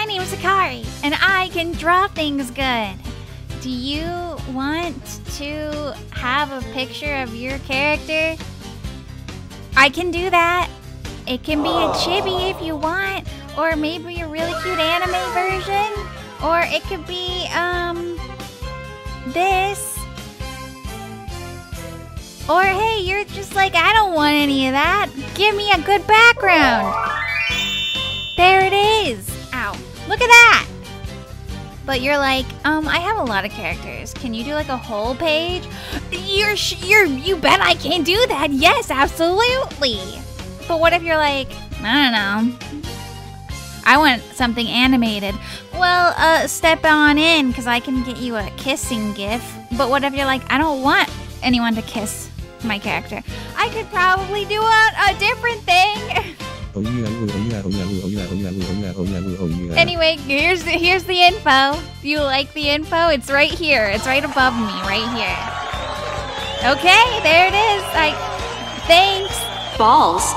My name is Akari, and I can draw things good. Do you want to have a picture of your character? I can do that. It can be a chibi if you want, or maybe a really cute anime version, or it could be, this. Or hey, you're just like, I don't want any of that. Give me a good background. There it is. Ow. Look at that. But you're like, I have a lot of characters. Can you do like a whole page? You bet I can do that. Yes, absolutely. But what if you're like, I don't know. I want something animated. Well, step on in because I can get you a kissing gif. But what if you're like, I don't want anyone to kiss my character. I could probably do a different thing. Anyway, here's the info. If you like the info, it's right here. It's right above me, right here. Okay, there it is. Thanks. Balls.